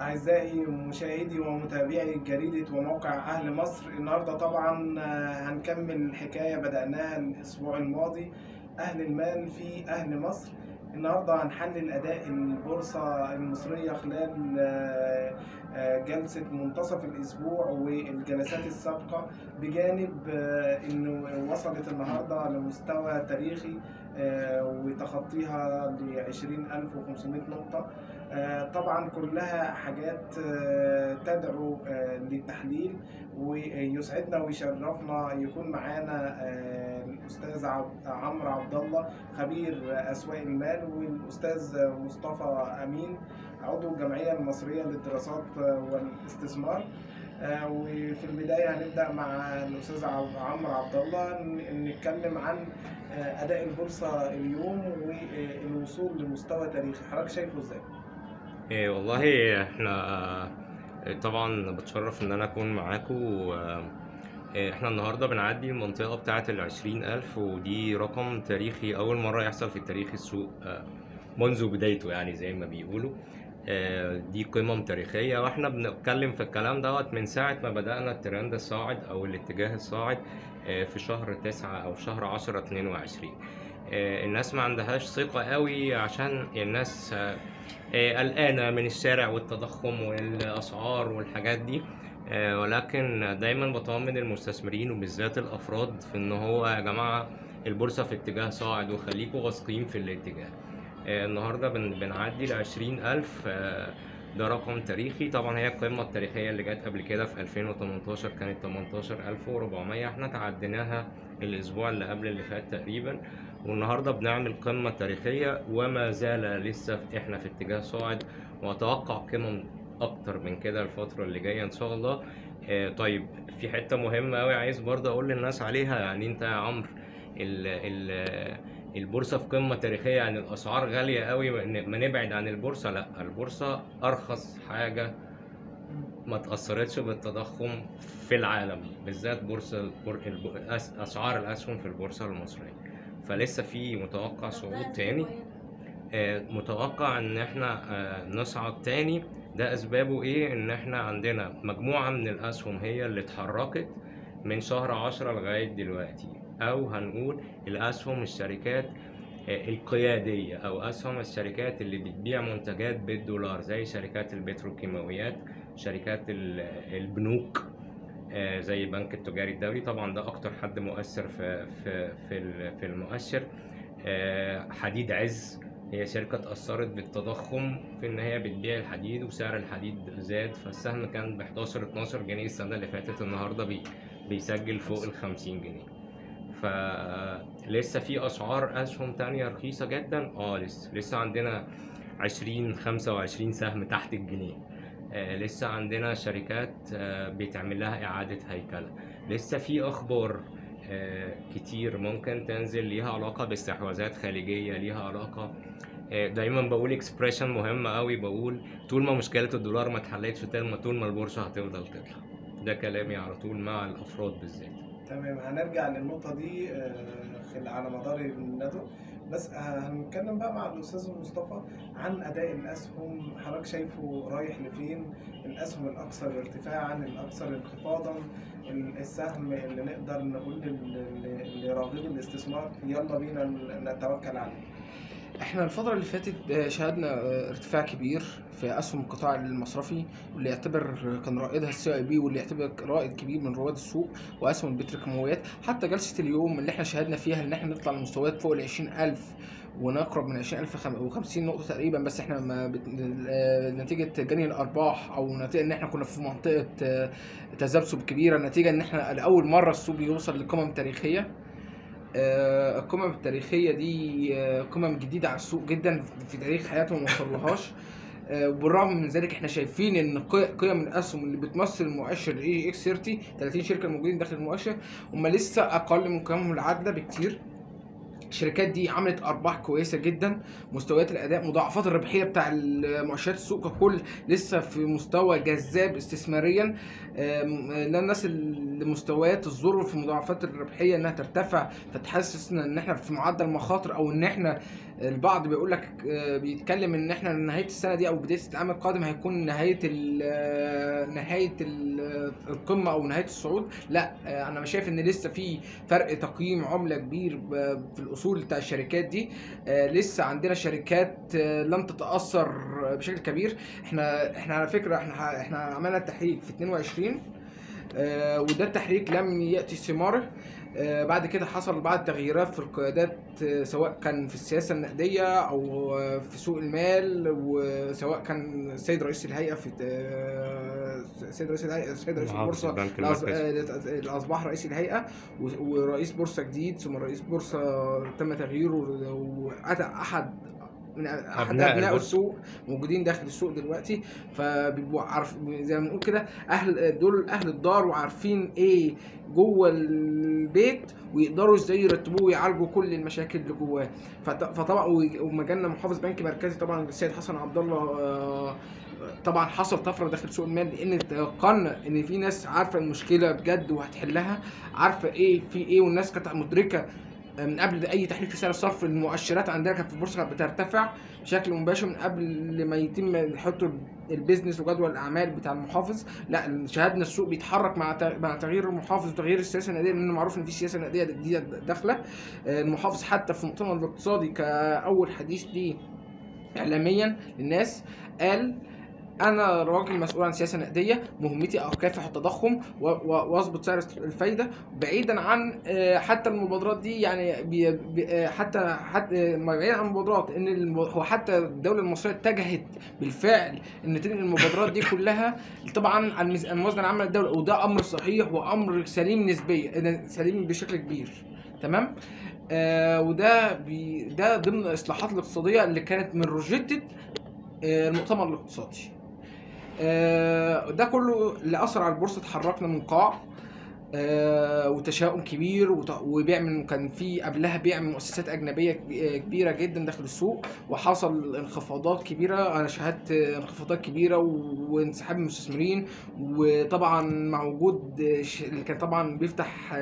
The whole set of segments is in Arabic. أعزائي مشاهدي ومتابعي جريدة وموقع أهل مصر، النهاردة طبعا هنكمل الحكاية بدأناها الأسبوع الماضي، أهل المال في أهل مصر. النهاردة هنحلل أداء البورصة المصرية خلال جلسة منتصف الأسبوع والجلسات السابقة، بجانب أنه وصلت النهاردة لمستوى تاريخي وتخطيها ل 20,500 نقطة. طبعا كلها حاجات تدعو للتحليل، ويسعدنا ويشرفنا يكون معانا الأستاذ عمرو عبدالله خبير أسواق المال، والأستاذ مصطفى امين عضو الجمعية المصرية للدراسات والاستثمار. وفي البداية هنبدأ مع الأستاذ عمرو عبدالله نتكلم عن أداء البورصة اليوم والوصول لمستوى تاريخي، حضرتك شايفه ازاي؟ إيه والله احنا طبعا بتشرف ان انا اكون معاكم. احنا النهارده بنعدي المنطقه بتاعه ال 20,000، ودي رقم تاريخي اول مره يحصل في التاريخ السوق منذ بدايته، يعني زي ما بيقولوا دي قمم تاريخيه. واحنا بنتكلم في الكلام دوت من ساعه ما بدانا الترند الصاعد او الاتجاه الصاعد في شهر 9 او شهر 10 22. الناس ما عندهاش ثقه قوي عشان الناس قلقانه من الشارع والتضخم والاسعار والحاجات دي، ولكن دايما بطمن المستثمرين وبالذات الافراد في ان هو يا جماعه البورصه في اتجاه صاعد وخليكوا واثقين في الاتجاه. النهارده بنعدي ال 20,000، ده رقم تاريخي. طبعا هي القمه التاريخيه اللي جت قبل كده في 2018 كانت 18,400، احنا تعديناها الاسبوع اللي قبل اللي فات تقريبا، والنهارده بنعمل قمه تاريخيه وما زال لسه احنا في اتجاه صاعد، واتوقع قمم اكتر من كده الفتره اللي جايه ان شاء الله. طيب في حته مهمه قوي عايز برضه اقول للناس عليها، يعني انت يا عمرو البورصه في قمه تاريخيه، يعني الاسعار غاليه قوي ما نبعد عن البورصه، لا البورصه ارخص حاجه ما تاثرتش بالتضخم في العالم، بالذات بورصه اسعار الاسهم في البورصه المصريه، فلسه في متوقع صعود تاني، متوقع ان احنا نصعد تاني. ده اسبابه ايه؟ ان احنا عندنا مجموعه من الاسهم هي اللي اتحركت من شهر 10 لغايه دلوقتي، او هنقول الاسهم الشركات القياديه او اسهم الشركات اللي بتبيع منتجات بالدولار، زي شركات البتروكيماويات، شركات البنوك زي البنك التجاري الدولي، طبعا ده اكتر حد مؤثر في المؤشر. حديد عز هي شركة اتأثرت بالتضخم في ان هي بتبيع الحديد وسعر الحديد زاد، فالسهم كان ب 11-12 جنيه السنة اللي فاتت، النهاردة بيسجل فوق ال 50 جنيه. فلسه في اسعار اسهم تانية رخيصة جدا، لسه عندنا 20-25 سهم تحت الجنيه، لسه عندنا شركات بيتعمل لها اعادة هيكلة، لسه في اخبار كتير ممكن تنزل ليها علاقة باستحواذات خارجية، ليها علاقة. دايما بقول اكسبريشن مهمة قوي، بقول طول ما مشكلة الدولار ما اتحلتش طول ما البورصة هتفضل تطلع، ده كلامي على طول مع الافراد بالذات. تمام، هنرجع للنقطة دي على مدار الندوة، بس هنتكلم بقى مع الاستاذ مصطفى عن اداء الاسهم، حضرتك شايفه رايح لفين؟ الاسهم الاكثر ارتفاعا، الاكثر انخفاضا، السهم اللي نقدر نقول لراغبي الاستثمار يلا بينا نتوكل عليه. احنا الفترة اللي فاتت شهدنا ارتفاع كبير في اسهم القطاع المصرفي، واللي يعتبر كان رائدها السي اي بي، واللي يعتبر رائد كبير من رواد السوق، واسهم البتروكيماويات. حتى جلسة اليوم اللي احنا شهدنا فيها ان احنا نطلع لمستويات فوق ال 20,000 ونقرب من 20,050 نقطة تقريبا، بس احنا نتيجة جني الارباح او نتيجة ان احنا كنا في منطقة تذبذب كبيرة، نتيجة ان احنا لأول مرة السوق بيوصل لقمم تاريخية. القمم التاريخية دي قمم جديدة على السوق جدا، في تاريخ حياته ما وصلهاش. وبالرغم من ذلك احنا شايفين ان قيم الاسهم اللي بتمثل المؤشر اي جي اكس 30 شركة الموجودين داخل المؤشر هم لسه اقل من قيمهم العادلة بكتير. الشركات دي عملت ارباح كويسه جدا، مستويات الاداء مضاعفات الربحيه بتاع مؤشرات السوق ككل لسه في مستوى جذاب استثماريا. لا الناس لمستويات الظروف ومضاعفات الربحيه انها ترتفع، فتحسسنا ان احنا في معدل مخاطر، او ان احنا البعض بيقول لك بيتكلم ان احنا نهايه السنه دي او بدايه العام القادم هيكون نهايه القمه او نهايه الصعود. لا، انا شايف ان لسه في فرق تقييم عمله كبير في الاصول بتاع الشركات دي. لسه عندنا شركات لم تتاثر بشكل كبير. احنا على فكره احنا عملنا تحريك في 22، وده التحريك لم ياتي ثماره. بعد كده حصل بعض التغييرات في القيادات، سواء كان في السياسه النقديه او في سوق المال، وسواء كان السيد رئيس الهيئه في السيد رئيس البورصه اللي اصبح رئيس الهيئه، ورئيس بورصه جديد، ثم رئيس بورصه تم تغييره واتى احد ابناء السوق موجودين داخل السوق دلوقتي. فبيبقوا زي ما بنقول كده دول اهل الدار، وعارفين ايه جوه البيت، ويقدروا ازاي يرتبوه ويعالجوا كل المشاكل اللي جواه. فطبعا ومجالنا محافظ بنك مركزي طبعا السيد حسن عبد الله، طبعا حصل طفره داخل سوق المال، لان تيقنا ان في ناس عارفه المشكله بجد وهتحلها، عارفه ايه في ايه، والناس كانت مدركه من قبل اي تحليل في سعر الصرف. المؤشرات عندنا كانت في البورصه بترتفع بشكل مباشر من قبل ما يتم يحطوا البيزنس وجدول الاعمال بتاع المحافظ. لا، شاهدنا السوق بيتحرك مع تغيير المحافظ وتغيير السياسه النقديه، لان معروف ان في سياسه نقديه جديده داخله المحافظ. حتى في المؤتمر الاقتصادي كاول حديث ليه اعلاميا للناس قال: أنا راجل مسؤول عن سياسة نقدية، مهمتي أكافح التضخم وأظبط سعر الفايدة، بعيدا عن حتى المبادرات دي، يعني حتى بعيدا عن المبادرات. إن هو حتى الدولة المصرية اتجهت بالفعل إن تنقل المبادرات دي كلها طبعا عن الموازنة العامة للدولة، وده أمر صحيح وأمر سليم نسبيا، سليم بشكل كبير. تمام؟ وده ضمن الإصلاحات الاقتصادية اللي كانت من روجيتد المؤتمر الاقتصادي. ده كله اللي اثر على البورصه. اتحركنا من قاع وتشاؤم كبير، وبيع من كان في قبلها بيع من مؤسسات اجنبيه كبيره جدا داخل السوق، وحصل انخفاضات كبيره. انا شاهدت انخفاضات كبيره وانسحاب المستثمرين، وطبعا مع وجود اللي كان طبعا بيفتح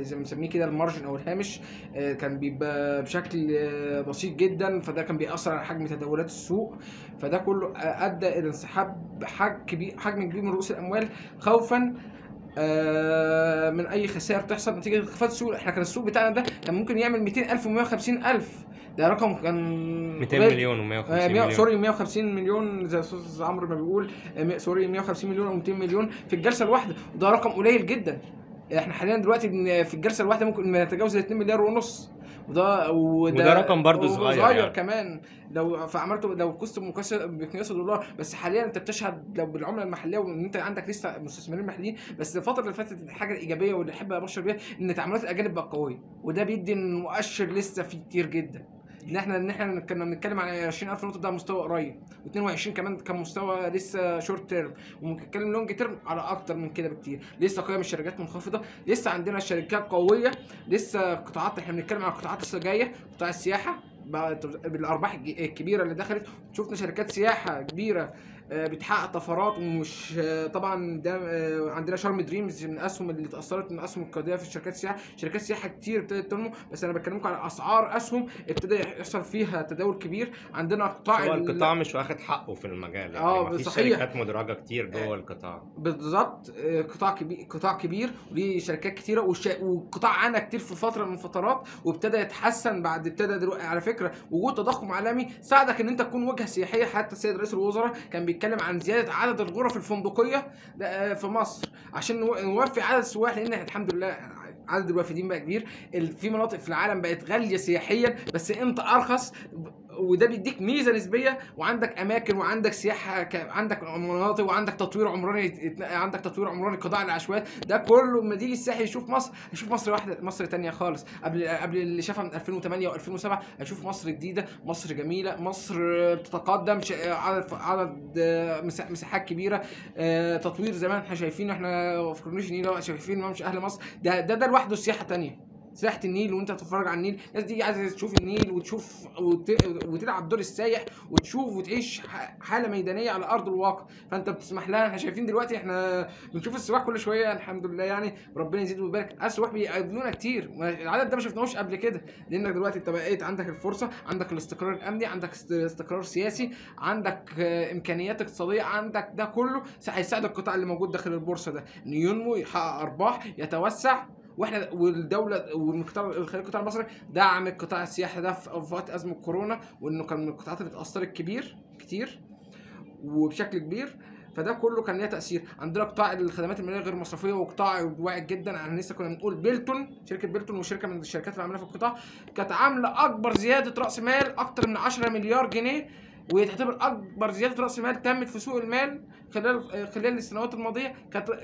زي ما بنسميه كده المارجن او الهامش، كان بيبقى بشكل بسيط جدا، فده كان بيأثر على حجم تداولات السوق. فده كله ادى الى انسحاب حجم كبير من رؤوس الاموال، خوفا من اي خسائر تحصل نتيجه انخفاض السوق. احنا كان السوق بتاعنا ده كان ممكن يعمل 200,000 و150,000، ده رقم كان 200 مليون و150 مليون، سوري 150 مليون زي استاذ عمرو ما بيقول، سوري 150 مليون او 200 مليون في الجلسه الواحده، وده رقم قليل جدا. احنا حاليا دلوقتي في الجلسه الواحده ممكن نتجاوز 2.5 مليار، وده رقم برضه صغير يعني. كمان لو فعملته لو قست بمقياس الدولار بس. حاليا انت بتشهد لو بالعمله المحليه، وان انت عندك لسه مستثمرين محليين. بس الفتره اللي فاتت الحاجه الايجابيه واللي احب ابشر بيها ان تعاملات الاجانب بقت قويه، وده بيدي مؤشر لسه فيه كتير جدا. ان احنا كنا بنتكلم على 20,000 نقطه، ده مستوى قريب، و22 كمان كان مستوى لسه شورت تيرم، وممكن نتكلم لونج تيرم على اكتر من كده بكتير. لسه قيم الشركات منخفضه، لسه عندنا شركات قويه، لسه قطاعات. احنا بنتكلم على القطاعات لسه جايه، قطاع السياحه بالارباح الكبيره اللي دخلت. شفنا شركات سياحه كبيره بتحقق طفرات، ومش طبعا ده عندنا شرم دريمز من الاسهم اللي اتاثرت، من الاسهم القياديه في شركات السياحه. شركات سياحه كتير ابتدت تنمو، بس انا بكلمكم على اسعار اسهم ابتدى يحصل فيها تداول كبير. عندنا قطاع القطاع مش واخد حقه في المجال، يعني مفيش شركات مدرجه كتير جوه القطاع بالظبط. قطاع كبير وليه شركات كتيره، والقطاع عانى كتير في فتره من الفترات، وابتدى يتحسن بعد دلوقتي. على فكره وجود تضخم عالمي ساعدك ان انت تكون وجهه سياحيه. حتى السيد رئيس الوزراء كان بيتكلم عن زياده عدد الغرف الفندقيه في مصر عشان نوفي عدد السواح، لان الحمد لله عدد الوافدين بقى كبير. في مناطق في العالم بقت غاليه سياحيا، بس انت ارخص، وده بيديك ميزه نسبيه. وعندك اماكن، وعندك سياحه، عندك مناطق، وعندك تطوير عمراني، عندك تطوير عمراني قطاع العشوائيات. ده كله لما يجي الساحل يشوف مصر، هيشوف مصر واحده، مصر ثانيه خالص قبل اللي شافها من 2008 و2007. هيشوف مصر جديده، مصر جميله، مصر بتتقدم، عدد مساحات كبيره، تطوير زي ما احنا شايفين. احنا ما فكرناش ان شايفين مش اهل مصر، ده لوحده سياحه ثانيه. سياحه النيل، وانت هتتفرج على النيل، الناس دي عايزه تشوف النيل وتشوف وتلعب دور السايح وتشوف وتعيش حاله ميدانيه على ارض الواقع، فانت بتسمح لها. احنا شايفين دلوقتي احنا بنشوف السواح كل شويه الحمد لله، يعني ربنا يزيد ويبارك. السواح بيقابلونا كتير، العدد ده ما شفناهوش قبل كده، لانك دلوقتي انت بقيت عندك الفرصه، عندك الاستقرار الامني، عندك استقرار سياسي، عندك امكانيات اقتصاديه، عندك ده كله هيساعد القطاع اللي موجود داخل البورصه ده انه ينمو، يحقق ارباح، يتوسع. واحنا والدوله والقطاع المصري دعم القطاع السياحي ده في وقت ازمه كورونا، وانه كان من القطاعات اللي اتاثرت كتير وبشكل كبير، فده كله كان ليه تاثير. عندنا قطاع الخدمات الماليه غير المصرفيه، وقطاع واعد جدا. احنا لسه كنا بنقول بيلتون، شركه بيلتون وشركه من الشركات اللي عامله في القطاع، كانت عامله اكبر زياده راس مال اكتر من 10 مليار جنيه، وهي تعتبر اكبر زياده راس مال تمت في سوق المال خلال السنوات الماضيه.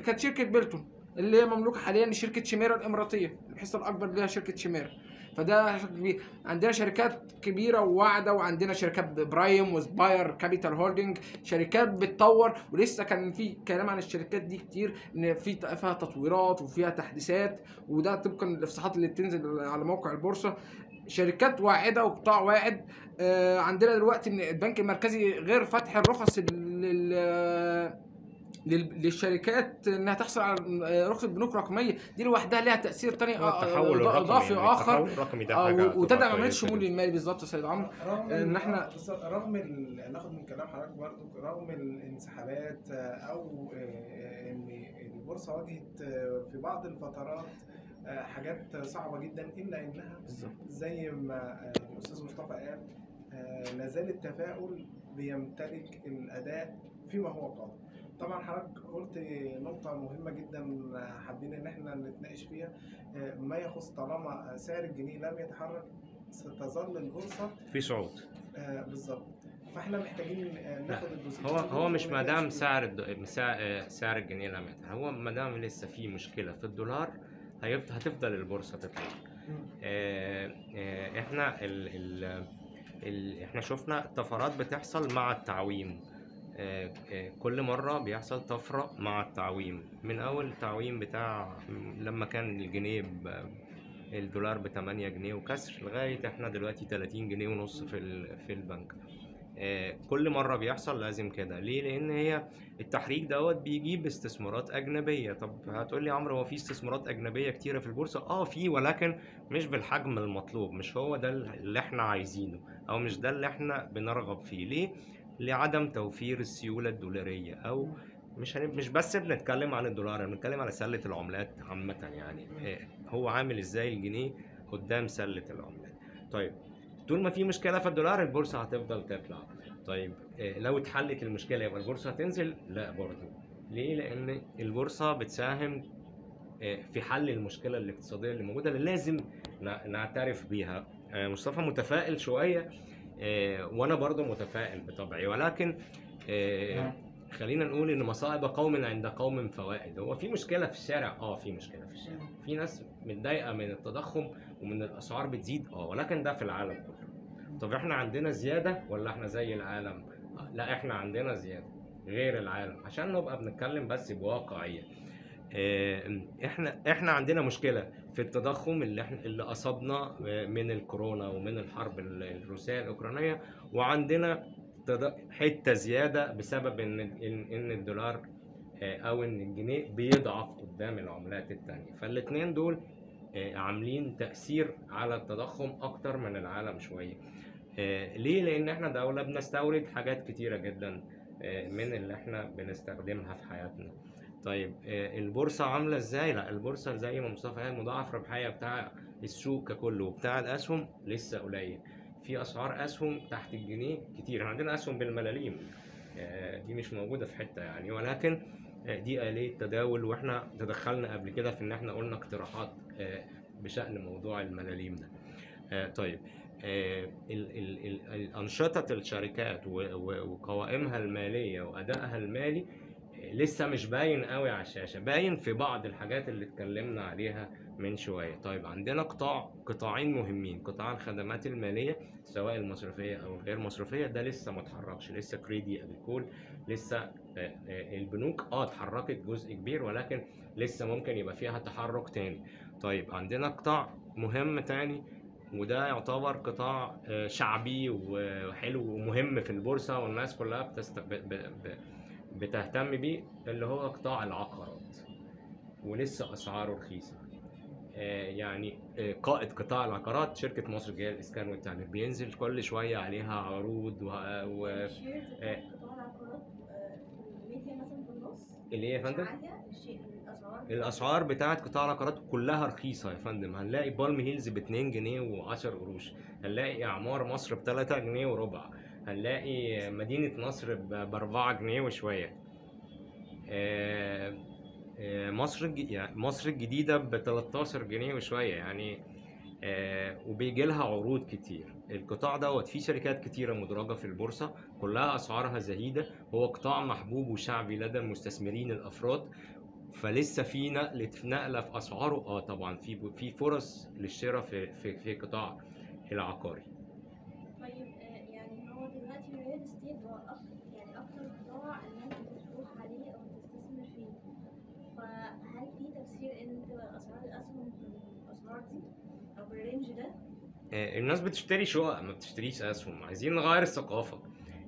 كانت شركه بيلتون اللي هي مملوكه حاليا لشركه شميرة الاماراتيه، الحصه الاكبر ليها شركه شميرة. فده كبير. عندنا شركات كبيره وواعده، وعندنا شركات برايم وسباير كابيتال هولدنج، شركات بتطور، ولسه كان في كلام عن الشركات دي كتير، ان فيها تطويرات وفيها تحديثات، وده طبقا للافصاحات اللي بتنزل على موقع البورصه. شركات واعده وقطاع واعد. عندنا دلوقتي البنك المركزي غير فتح الرخص للشركات انها تحصل على رخصه بنوك رقميه، دي لوحدها لها تاثير ثاني اضافي اخر، وتدعم عمليه الشمول المالي. بالظبط يا سيد عمرو، ان احنا رغم ناخد من كلام حضرتك برضو، رغم الانسحابات او ان البورصه واجهت في بعض الفترات حاجات صعبه جدا، الا انها زي ما الاستاذ مصطفى قال، لا زال التفاؤل بيمتلك الاداء فيما هو قادر. طبعا حضرتك قلت نقطة مهمة جدا حابين ان احنا نتناقش فيها، ما يخص طالما سعر الجنيه لم يتحرك ستظل البورصة في صعود. بالظبط، فاحنا محتاجين ناخد الجزء هو مش ما دام سعر الجنيه لم يتحرك، هو ما دام لسه في مشكلة في الدولار هتفضل البورصة تطلع. احنا احنا شفنا طفرات بتحصل مع التعويم، كل مرة بيحصل طفرة مع التعويم، من أول التعويم بتاع لما كان الجنيه الدولار ب 8 جنيه وكسر، لغاية احنا دلوقتي 30 جنيه ونص في البنك. كل مرة بيحصل لازم كده، ليه؟ لأن هي التحريك دوت بيجيب استثمارات أجنبية. طب هتقول لي عمرو هو في استثمارات أجنبية كتيرة في البورصة؟ في، ولكن مش بالحجم المطلوب، مش هو ده اللي احنا عايزينه، أو مش ده اللي احنا بنرغب فيه. ليه؟ لعدم توفير السيولة الدولارية، أو مش بس بنتكلم عن الدولار، بنتكلم على سلة العملات عامة، يعني هو عامل إزاي الجنيه قدام سلة العملات. طيب طول ما في مشكلة في الدولار البورصة هتفضل تطلع. طيب لو اتحلت المشكلة يبقى البورصة هتنزل؟ لا برضه. ليه؟ لأن البورصة بتساهم في حل المشكلة الاقتصادية اللي موجودة، اللي لازم نعترف بيها. مصطفى متفائل شوية، وانا برضه متفائل بطبعي، ولكن خلينا نقول ان مصائب قوم عند قوم فوائد. هو في مشكله في الشارع، في مشكله في الشارع، في ناس متضايقه من التضخم ومن الاسعار بتزيد، ولكن ده في العالم كله. طب احنا عندنا زياده ولا احنا زي العالم؟ لا، احنا عندنا زياده غير العالم، عشان نبقى بنتكلم بس بواقعيه. احنا عندنا مشكله في التضخم اللي اصابنا من الكورونا ومن الحرب الروسيه الاوكرانيه، وعندنا حته زياده بسبب ان الدولار او ان الجنيه بيضعف قدام العملات الثانيه، فالاثنين دول عاملين تاثير على التضخم اكتر من العالم شويه. ليه؟ لان احنا دوله بنستورد حاجات كتيره جدا من اللي احنا بنستخدمها في حياتنا. طيب البورصه عامله ازاي؟ لا البورصه زي ما مصطفى قال، مضاعف ربحيه بتاع السوق ككله، وبتاع الاسهم لسه قليل. في اسعار اسهم تحت الجنيه كتير، احنا عندنا اسهم بالملاليم، دي مش موجوده في حته يعني، ولكن دي آلية تداول، واحنا تدخلنا قبل كده في ان احنا قلنا اقتراحات بشأن موضوع الملاليم ده. طيب الانشطه الشركات وقوائمها الماليه وادائها المالي لسه مش باين قوي على الشاشه، باين في بعض الحاجات اللي اتكلمنا عليها من شويه. طيب عندنا قطاعين مهمين، قطاع الخدمات الماليه سواء المصرفيه او الغير مصرفيه ده لسه ما اتحركش، لسه كريدي ابيكول، لسه البنوك اتحركت جزء كبير ولكن لسه ممكن يبقى فيها تحرك تاني. طيب عندنا قطاع مهم تاني وده يعتبر قطاع شعبي وحلو ومهم في البورصه والناس كلها بتهتم بيه، اللي هو قطاع العقارات، ولسه اسعاره رخيصه. يعني قائد قطاع العقارات شركه مصر جيال اسكان والتعمير، بينزل كل شويه عليها عروض اللي هي يا فندم الاسعار بتاعت قطاع العقارات كلها رخيصه يا فندم. هنلاقي بالم هيلز ب 2 جنيه و10 قروش، هنلاقي اعمار مصر ب 3 جنيه وربع، هنلاقي مدينة نصر ب 4 جنيه وشوية، مصر الجديدة ب 13 جنيه وشوية يعني، وبيجي لها عروض كتير. القطاع دوت فيه شركات كتيرة مدرجة في البورصة كلها أسعارها زهيدة، هو قطاع محبوب وشعبي لدى المستثمرين الأفراد، فلسه في نقلة في أسعاره. طبعا في فرص للشراء في قطاع العقاري. الناس بتشتري شقق ما بتشتريش اسهم، عايزين نغير الثقافه.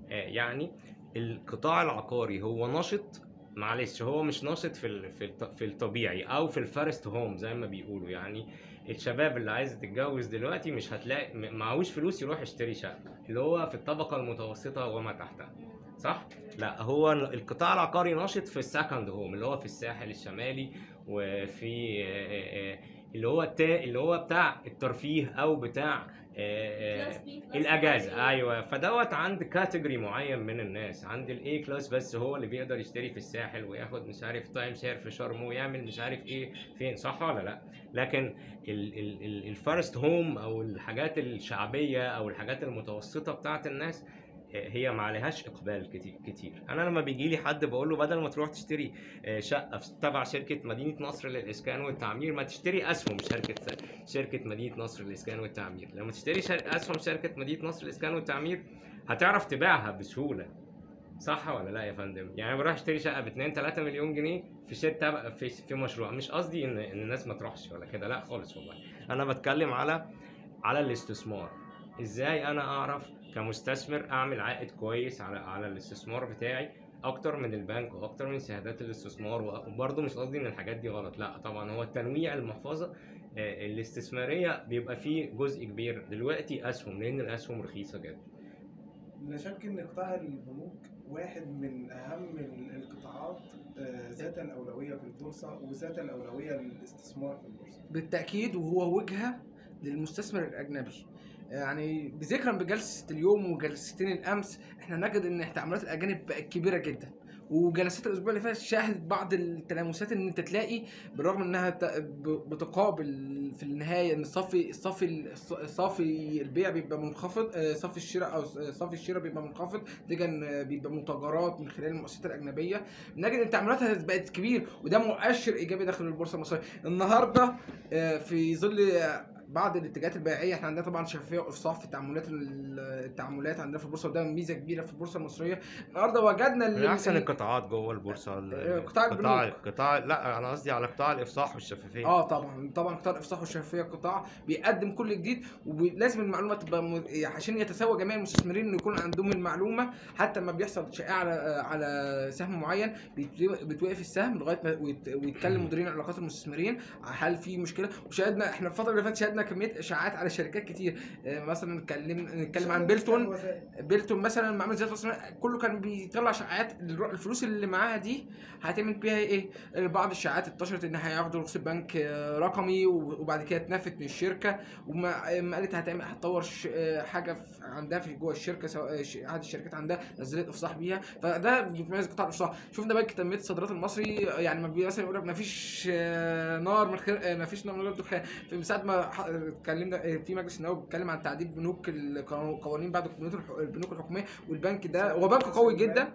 يعني القطاع العقاري هو نشط، معلش هو مش نشط في الطبيعي او في الفارست هوم زي ما بيقولوا. يعني الشباب اللي عايز تتجوز دلوقتي مش هتلاقي، معهوش فلوس يروح يشتري شقه اللي هو في الطبقه المتوسطه وما تحتها، صح؟ لا، هو القطاع العقاري نشط في السكند هوم اللي هو في الساحل الشمالي، وفي اللي هو بتاع الترفيه او بتاع الاجازه. ايوه، فدوت عند كاتيجوري معين من الناس، عند الاي كلاس بس هو اللي بيقدر يشتري في الساحل وياخد مش عارف تايم شير في شرم ويعمل مش عارف ايه فين، صح ولا لا؟ لكن الفارست هوم او الحاجات الشعبيه او الحاجات المتوسطه بتاعت الناس هي ما عليهاش اقبال كتير. انا لما بيجي لي حد بقول له بدل ما تروح تشتري شقه تبع شركه مدينه نصر للاسكان والتعمير، ما تشتري اسهم شركه مدينه نصر للاسكان والتعمير. لما تشتري اسهم شركه مدينه نصر للاسكان والتعمير هتعرف تبيعها بسهوله، صح ولا لا يا فندم؟ يعني بروح اشتري شقه ب 2 3 مليون جنيه في شركه في مشروع. مش قصدي ان الناس ما تروحش ولا كده، لا خالص والله، انا بتكلم على الاستثمار. ازاي انا اعرف كمستثمر اعمل عائد كويس على الاستثمار بتاعي اكتر من البنك واكتر من شهادات الاستثمار؟ وبرضه مش قصدي ان الحاجات دي غلط، لا طبعا، هو التنويع المحفظه الاستثماريه بيبقى فيه جزء كبير دلوقتي اسهم لان الاسهم رخيصه جدا. لا شك ان قطاع البنوك واحد من اهم القطاعات ذات الاولويه في البورصه وذات الاولويه للاستثمار في البورصه بالتاكيد، وهو وجهه للمستثمر الاجنبي. يعني بذكرا بجلسه اليوم وجلستين الامس احنا نجد ان تعاملات الاجانب بقت كبيره جدا، وجلسات الاسبوع اللي فات شهدت بعض التلامسات ان انت تلاقي بالرغم انها بتقابل في النهايه ان صافي البيع بيبقى منخفض، صافي الشراء او صافي الشراء بيبقى منخفض تجاه بيبقى متاجرات من خلال المؤسسات الاجنبيه، نجد ان تعاملاتها بقت كبير وده مؤشر ايجابي داخل البورصه المصريه. النهارده في ظل بعض الاتجاهات البيعيه احنا عندنا طبعا شفافيه وافصاح في التعاملات عندنا في البورصه، وده ميزه كبيره في البورصه المصريه. النهارده وجدنا من احسن القطاعات جوه البورصه قطاع لا انا قصدي على قطاع الافصاح والشفافيه. طبعا قطاع الافصاح والشفافيه قطاع بيقدم كل جديد، ولازم المعلومه تبقى عشان يتساوى جميع المستثمرين ان يكون عندهم المعلومه. حتى لما بيحصل شائعه على سهم معين بتوقف السهم لغايه ما ويتكلم مديرين علاقات المستثمرين هل في مشكله. وشاهدنا احنا الفتره اللي فاتت شاهدنا كميه اشاعات على شركات كتير، مثلا نتكلم عن بيلتون مثلا مع زياد كله كان بيطلع اشاعات الفلوس اللي معاها دي هتعمل بيها ايه. بعض الشائعات انتشرت ان هياخدوا رخصه بنك رقمي وبعد كده اتنفت من الشركه، وما قالت هتطور حاجه عندها في جوه الشركه، سواء احد الشركات عندها نزلت افصاح بيها، فده بيميز قطاع الافصاح. شفنا بنك تنميه الصادرات المصري يعني ما مثلا يقول لك مفيش نار من غير دخان. في ساعه ما اتكلمنا في مجلس النواب بيتكلم عن تعديل بنوك القوانين بعد البنوك الحكوميه، والبنك ده هو بنك قوي جدا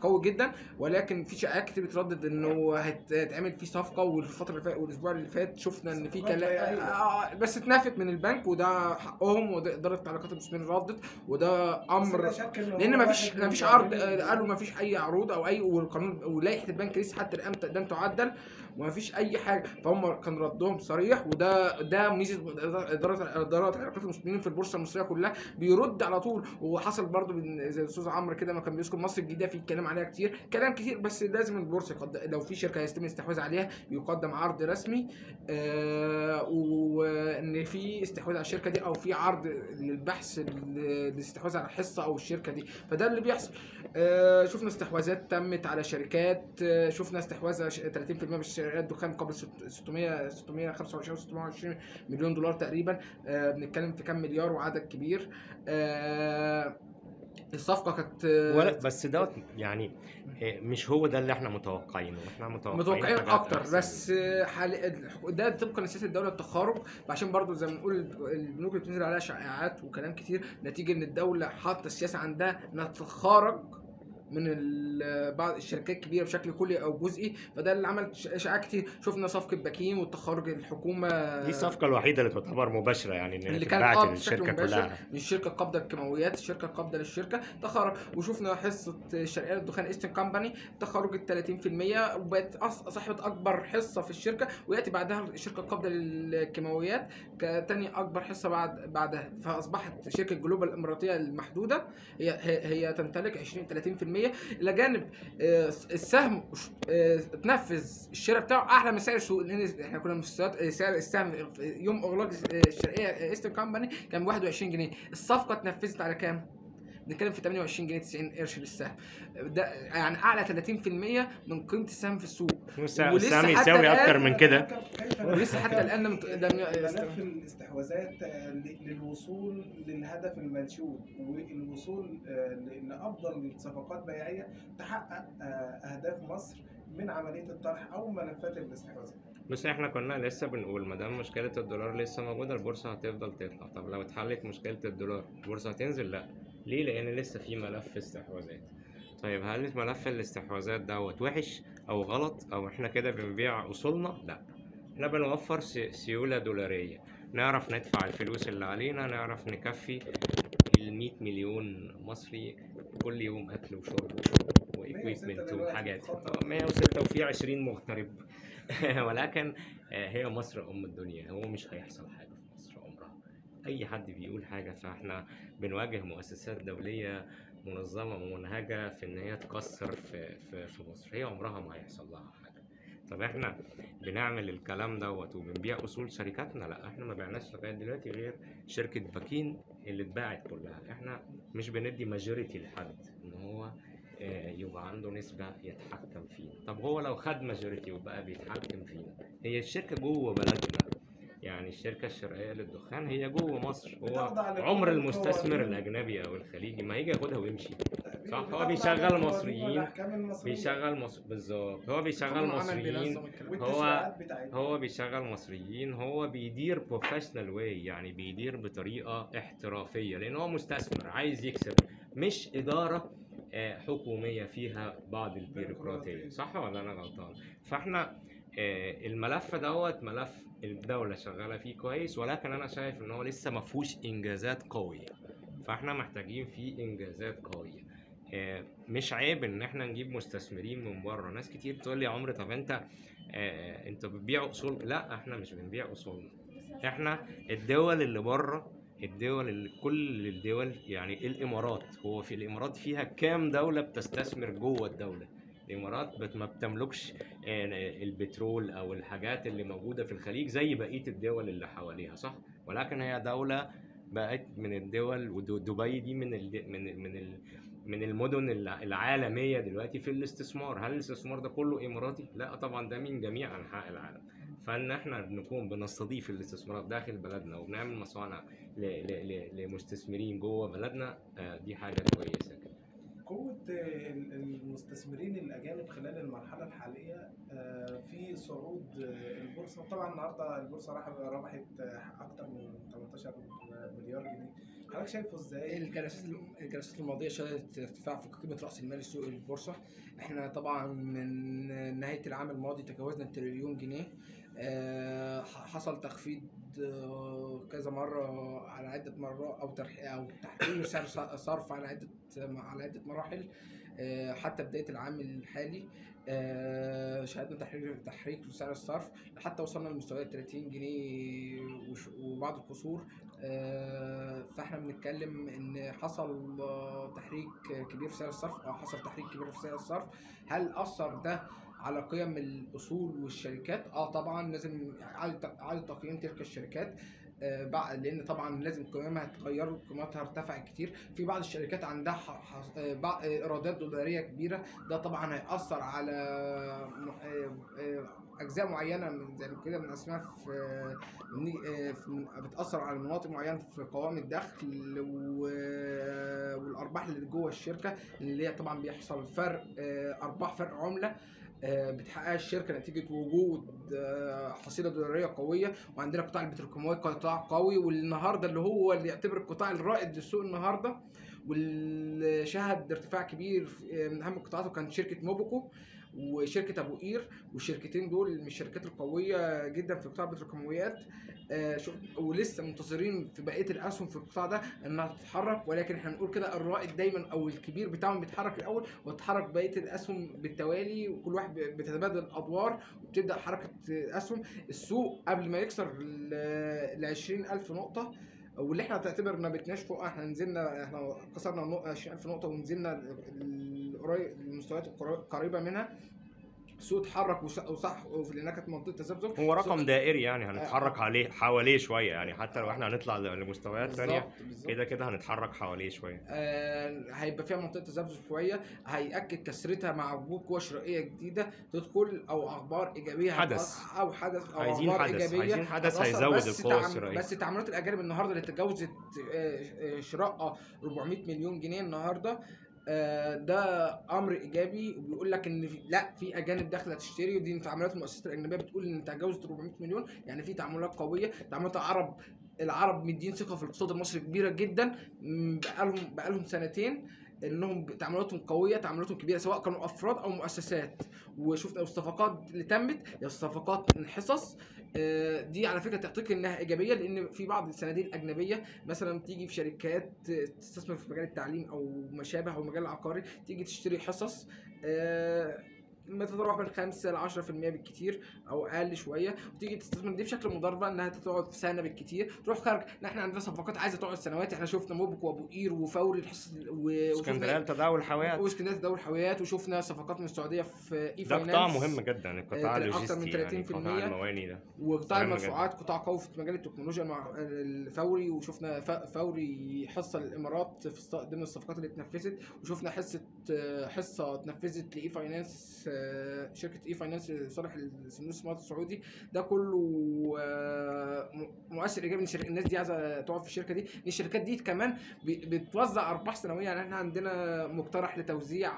قوي جدا، ولكن في شائعات كتير بتردد انه هتعمل فيه صفقه، والفتره اللي فاتت والاسبوع اللي فات شفنا ان في كلام بس اتنفت من البنك، وده حقهم واداره علاقات المسلمين ردت، وده امر لان ما فيش عرض، قالوا ما فيش اي عروض او اي، والقانون ولائحه البنك لسه حتى الان ده تعدل وما فيش اي حاجه، فهم كان ردهم صريح، وده ميزه اداره علاقات المسلمين في البورصه المصريه كلها، بيرد على طول. وحصل برضو زي الاستاذ عمرو كده ما كان بيذكر مصر الجديده، في كلام عليها كتير، كلام كتير، بس لازم البورصه لو في شركه هيتم الاستحواذ عليها يقدم عرض رسمي، وان في استحواذ على الشركه دي او في عرض للبحث للاستحواذ على الحصه او الشركه دي، فده اللي بيحصل. شفنا استحواذات تمت على شركات، شفنا استحواذ 30% من شركات دخان قبل 625 620 مليون دولار تقريبا، بنتكلم في كام مليار وعدد كبير. الصفقه كانت بس دوت يعني مش هو ده اللي احنا متوقعينه، احنا متوقعين اكتر، بس ده طبقا لسياسه الدوله التخارج، عشان برضو زي ما بنقول البنوك اللي بتنزل عليها شائعات وكلام كتير نتيجه ان الدوله حاطه السياسه عندها انها تتخارج من بعض الشركات الكبيره بشكل كلي او جزئي، فده اللي عمل اشاعات كتير. شفنا صفقه باكين والتخرج الحكومه، دي الصفقه الوحيده اللي تعتبر مباشره، يعني اللي كانت الشركه كلها مش شركه قابضه للكيماويات، الشركه قابضه للشركه تخرج. وشفنا حصه الشرعيه للدخان ايسترن كامباني تخرجت 30%، وبقت صاحبه اكبر حصه في الشركه، وياتي بعدها الشركه القابضه للكيماويات كتاني اكبر حصه بعدها، فاصبحت شركه جلوبال الاماراتيه المحدوده هي تمتلك 20-30%. الى جانب السهم اتنفذ الشراء بتاعه اعلى من سعر السوق، لان احنا كنا مستويات سعر السهم يوم اغلاق الشرقيه ايسترن كامباني كان 21 جنيه، الصفقه اتنفذت على كام؟ بنتكلم في 28 جنيه 90 قرش للسهم، ده يعني اعلى 30% من قيمه السهم في السوق، والسهم يساوي اكتر من كده، ولسه حتى الان ده ملف الاستحواذات للوصول للهدف المنشود، والوصول لافضل صفقات بيعيه تحقق اهداف مصر من عمليه الطرح او ملفات الاستحواذات. بس احنا كنا لسه بنقول ما دام مشكله الدولار لسه موجوده البورصه هتفضل تطلع، طب لو اتحلت مشكله الدولار البورصه هتنزل؟ لا، ليه؟ لان لسه في ملف استحواذات. طيب هل ملف الاستحواذات دوت وحش او غلط او احنا كده بنبيع اصولنا؟ لا، احنا بنوفر سيوله دولاريه، نعرف ندفع الفلوس اللي علينا، نعرف نكفي ال 100 مليون مصري كل يوم اكل وشرب وايكويبمنت وحاجات، 106 وفي 20 مغترب ولكن هي مصر ام الدنيا، هو مش هيحصل حاجه في مصر عمرها، اي حد بيقول حاجه، فاحنا بنواجه مؤسسات دوليه منظمه ومنهجه في ان هي تكسر في مصر، هي عمرها ما هيحصل لها حاجه. طب احنا بنعمل الكلام دوت وبنبيع اصول شركاتنا؟ لا، احنا ما بعناش لغايه دلوقتي غير شركه باكين اللي اتباعت كلها، احنا مش بندي ماجوريتي لحد ان هو يبقى عنده نسبه يتحكم فينا. طب هو لو خد ماجوريتي وبقى بيتحكم فينا، هي الشركه جوه بلدنا، يعني الشركه الشرعيه للدخان هي جوه مصر، هو عمر المستثمر الاجنبي او الخليجي ما هيجي ياخدها ويمشي، صح؟ هو بيشغل مصريين، بالظبط، هو بيشغل مصريين، هو بيشغل مصريين، هو بيدير بروفيشنال واي، يعني بيدير بطريقه احترافيه، لان هو مستثمر عايز يكسب، مش اداره حكوميه فيها بعض البيروقراطيه، صح ولا انا غلطان؟ فاحنا الملف دوت ملف الدولة شغالة فيه كويس، ولكن أنا شايف إن هو لسه ما فيهوش إنجازات قوية، فإحنا محتاجين فيه إنجازات قوية. مش عيب إن إحنا نجيب مستثمرين من بره، ناس كتير بتقول لي يا عمرو طب أنت بتبيع أصول؟ لا، إحنا مش بنبيع أصول، إحنا الدول اللي بره، الدول اللي كل الدول، يعني الإمارات، هو في الإمارات فيها كام دولة بتستثمر جوه الدولة؟ الامارات ما بتملكش البترول او الحاجات اللي موجوده في الخليج زي بقيه الدول اللي حواليها، صح؟ ولكن هي دوله بقت من الدول، ودبي دي من المدن العالميه دلوقتي في الاستثمار. هل الاستثمار ده كله اماراتي؟ لا طبعا، ده من جميع انحاء العالم. فان احنا بنكون بنستضيف الاستثمارات داخل بلدنا وبنعمل مصانع لمستثمرين جوه بلدنا، دي حاجه كويسه. قوة المستثمرين الأجانب خلال المرحلة الحالية في صعود البورصة، طبعا النهارده البورصة ربحت أكتر من 18 مليار جنيه حضرتك شايفه ازاي؟ الجلسات الماضيه شهدت ارتفاع في قيمه راس المال السوق البورصه. احنا طبعا من نهايه العام الماضي تجاوزنا التريليون جنيه. حصل تخفيض كذا مره على عده مرات او تحرير سعر صرف على عده مراحل حتى بدايه العام الحالي. شهدنا تحريك في سعر الصرف حتى وصلنا لمستويات 30 جنيه وبعض الكسور. فاحنا بنتكلم ان حصل تحريك كبير في سعر الصرف او حصل تحريك كبير في سعر الصرف. هل اثر ده على قيم الاصول والشركات؟ طبعا لازم اعاده تقييم تلك الشركات لان طبعا لازم قيمها تتغير وقيمتها ارتفعت كتير. في بعض الشركات عندها ايرادات دولاريه كبيره، ده طبعا هيأثر على اجزاء معينه من زي كده بنقسمها بتأثر على مناطق معينه في قوائم الدخل والارباح اللي جوه الشركه، اللي هي طبعا بيحصل فرق ارباح فرق عمله بتحققها الشركه نتيجه وجود حصيله دولاريه قويه. وعندنا قطاع البتروكيماوي قطاع قوي، والنهارده اللي هو اللي يعتبر القطاع الرائد للسوق النهارده واللي شهد ارتفاع كبير من اهم قطاعاته كان شركه موبكو وشركه ابو قير، والشركتين دول من الشركات القويه جدا في قطاع البتروكيماويات. ولسه منتظرين في بقيه الاسهم في القطاع ده انها تتحرك، ولكن احنا بنقول كده الرائد دايما او الكبير بتاعهم بيتحرك الاول وتتحرك بقيه الاسهم بالتوالي، وكل واحد بتتبادل الادوار وبتبدا حركه اسهم. السوق قبل ما يكسر ال 20,000 نقطه واللي احنا تعتبر ما بتناش فوق، احنا نزلنا احنا كسرنا 20,000 نقطه ونزلنا المستويات القريبه منها. السوق اتحرك وصح لانها كانت منطقه تذبذب، هو رقم دائري يعني هنتحرك عليه حواليه شويه، يعني حتى لو احنا هنطلع لمستويات ثانيه كده كده هنتحرك حواليه شويه. هيبقى فيها منطقه تذبذب شويه، هيأكد كسرتها مع وجود قوه شرائيه جديده تدخل او اخبار ايجابيه حدث او عايزين اخبار حدث. ايجابيه عايزين حدث هيزود القوه الشرائيه. بس تعاملات الاجانب النهارده اللي تجاوزت شراء 400 مليون جنيه النهارده، ده امر ايجابي. وبيقول لك ان في اجانب داخله تشتري، ودي تعاملات المؤسسات الاجنبيه بتقول ان تجاوزت 400 مليون، يعني في تعاملات قويه. تعاملات العرب مدين ثقه في الاقتصاد المصري كبيره جدا، بقالهم سنتين انهم تعاملاتهم قويه، تعاملاتهم كبيره سواء كانوا افراد او مؤسسات. وشفت الصفقات اللي تمت هي الصفقات من حصص، دي على فكره تعطيك انها ايجابيه، لان في بعض الصناديق الاجنبيه مثلا بتيجي في شركات تستثمر في مجال التعليم او ما شابه او المجال العقاري، تيجي تشتري حصص بتتراوح من 5 ل 10% بالكتير او اقل شويه، وتيجي تستثمر دي بشكل مضاربه انها تقعد في سنه بالكتير تروح خارج. احنا عندنا صفقات عايزه تقعد سنوات، احنا شفنا موبكو وابو قير وفوري اسكندريه تداول الحاويات وشفنا صفقات من السعوديه في اي فاينانس. ده قطاع مهم جدا، القطاع اللوجستي يعني قطاع المواني ده، وقطاع المرفوعات قطاع قوي في مجال التكنولوجيا مع الفوري. وشفنا فوري حصه للامارات ضمن الصفقات اللي اتنفذت، وشفنا حصه اتنفذت لاي فاينانس شركه اي فاينانس صالح السموس السعودي. ده كله مؤثر ايجابي ان الناس دي عايزه تقعد في الشركه دي. الشركات دي كمان بتوزع ارباح سنويه، يعني احنا عندنا مقترح لتوزيع،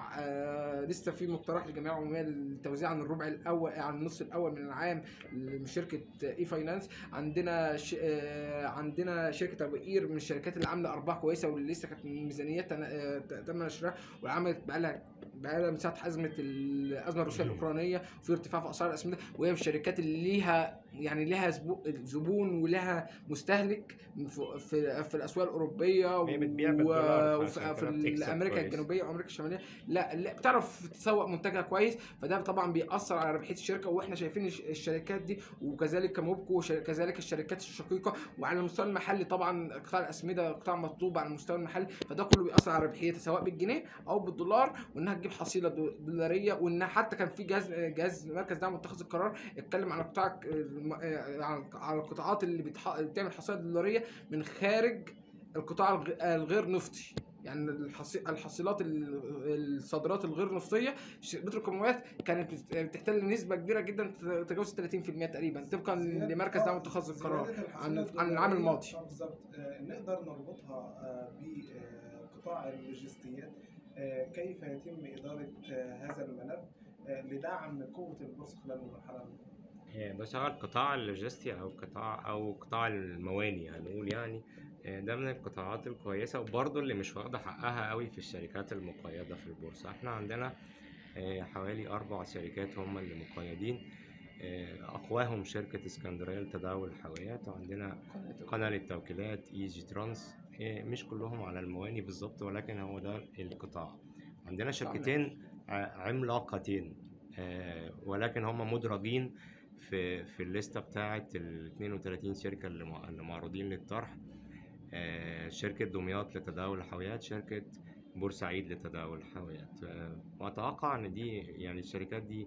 لسه في مقترح للجمعيه العموميه للتوزيع عن الربع الاول عن النص الاول من العام لشركه اي فاينانس. عندنا شركه ابو قير من الشركات اللي عامله ارباح كويسه واللي لسه كانت ميزانيتها تم نشرها وعملت بقالها من ساعه ازمه الازمه الروسيه الاوكرانيه، وفي ارتفاع في اسعار الاسهم، وهي من الشركات اللي ليها زبون ولها مستهلك في الاسواق الاوروبيه وفي امريكا الجنوبيه وامريكا الشماليه. لا بتعرف تسوق منتجها كويس، فده طبعا بيأثر على ربحيه الشركه. واحنا شايفين الشركات دي، وكذلك موبكو وكذلك الشركات الشقيقه. وعلى المستوى المحلي طبعا قطاع الاسمده قطاع مطلوب على المستوى المحلي، فده كله بيأثر على ربحيتها سواء بالجنيه او بالدولار، وانها تجيب حصيله دولاريه. وان حتى كان في جهاز مركز دعم متخذ القرار اتكلم على قطاع على القطاعات اللي بتعمل حصيله دولاريه من خارج القطاع الغير نفطي، يعني الحصيلات الصادرات الغير نفطيه. البتروكيماويات كانت بتحتل نسبه كبيره جدا تجاوز 30% تقريبا طبقا لمركز دعم متخذ القرار عن العام الماضي. بالظبط نقدر نربطها بقطاع اللوجستيات، كيف يتم إدارة هذا الملف لدعم قوة البورصة خلال المرحلة الماضية؟ بس القطاع اللوجستي أو قطاع المواني هنقول يعني ده من القطاعات الكويسة وبرضه اللي مش واخدة حقها قوي في الشركات المقيدة في البورصة. احنا عندنا حوالي 4 شركات هم اللي مقيدين، أقواهم شركة اسكندرية لتداول الحاويات، وعندنا قناة للتوكيلات، ايجي ترانس. مش كلهم على المواني بالظبط، ولكن هو ده القطاع. عندنا شركتين عملاقتين ولكن هم مدرجين في الليستة بتاعة ال 32 شركة اللي معروضين للطرح. شركة دمياط لتداول الحاويات، شركة بورسعيد لتداول الحاويات. وأتوقع إن دي يعني الشركات دي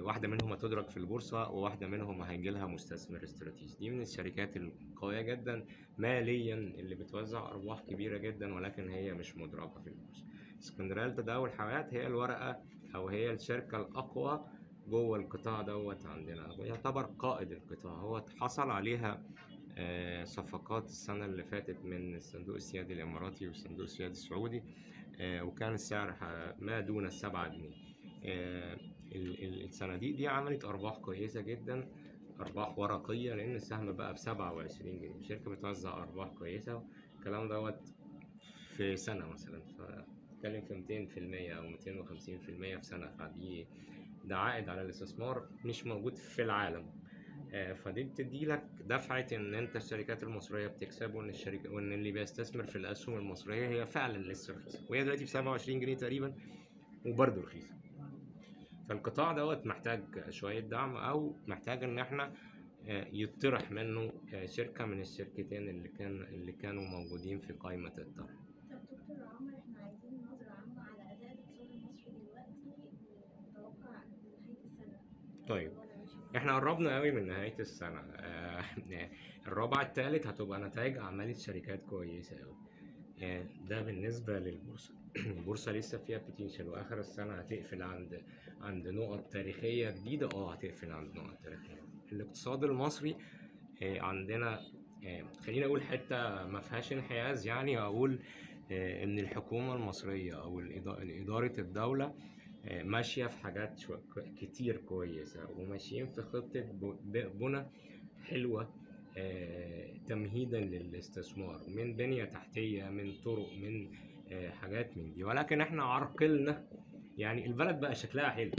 واحدة منهم هتدرج في البورصة وواحدة منهم هيجي لها مستثمر استراتيجي. دي من الشركات القوية جدا ماليا اللي بتوزع أرباح كبيرة جدا، ولكن هي مش مدرجة في البورصة. اسكندرية لتداول الحاويات هي الورقة أو هي الشركة الأقوى جوه القطاع دوت عندنا، ويعتبر قائد القطاع. هو حصل عليها صفقات السنة اللي فاتت من الصندوق السيادي الإماراتي والصندوق السيادي السعودي، وكان السعر ما دون ال7 جنيه. الصناديق دي عملت أرباح كويسة جدا، أرباح ورقية، لأن السهم بقى ب27 جنيه. الشركة بتوزع أرباح كويسة الكلام دوت في سنة مثلا، فتكلم في 200% أو 250% في سنة. فدي ده عائد على الاستثمار مش موجود في العالم. فدي بتدي لك دفعة ان انت الشركات المصرية بتكسب، وان اللي بيستثمر في الاسهم المصرية هي فعلا لسه رخيصة، وهي دلوقتي ب27 جنيه تقريبا وبرده رخيصة. فالقطاع دوت محتاج شوية دعم، او محتاج ان احنا يطرح منه شركة من الشركتين اللي كانوا موجودين في قائمة الطرح. طب دكتور عمرو، احنا عايزين نظرة عامة على اداء الاقتصاد المصري دلوقتي متوقع نهاية السنة. طيب احنا قربنا قوي من نهاية السنة. الربع الثالث هتبقى نتائج أعمال الشركات كويسة قوي. ده بالنسبة للبورصة. البورصة لسه فيها بوتنشال، وآخر السنة هتقفل عند نقط تاريخية جديدة. هتقفل عند نقط تاريخية. الاقتصاد المصري عندنا خلينا أقول حتة ما فيهاش انحياز، يعني أقول إن الحكومة المصرية أو إدارة الدولة ماشية في حاجات كتير كويسة، وماشيين في خطة بنى حلوة تمهيدا للاستثمار، من بنية تحتية، من طرق، من حاجات من دي. ولكن احنا عرقلنا، يعني البلد بقى شكلها حلو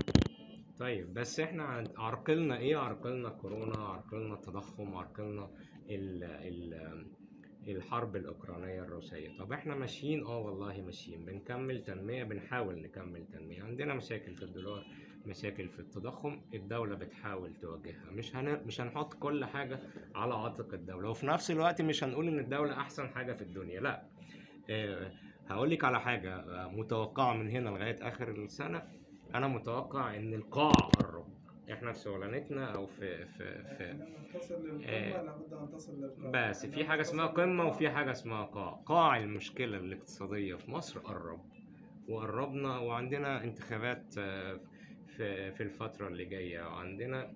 طيب، بس احنا عرقلنا ايه؟ عرقلنا كورونا، عرقلنا التضخم، عرقلنا الحرب الأوكرانية الروسية. طب احنا ماشيين، والله ماشيين، بنكمل تنمية، بنحاول نكمل تنمية. عندنا مشاكل في الدولار، مشاكل في التضخم، الدولة بتحاول تواجهها. مش هنحط كل حاجة على عاتق الدولة، وفي نفس الوقت مش هنقول ان الدولة احسن حاجة في الدنيا، لا. هقول لك على حاجة متوقعة من هنا لغاية اخر السنة. انا متوقع ان القاع قرب. احنا في شغلانتنا او في بس في حاجه اسمها قمه وفي حاجه اسمها قاع. المشكله الاقتصاديه في مصر قرب، وقربنا، وعندنا انتخابات في الفتره اللي جايه، وعندنا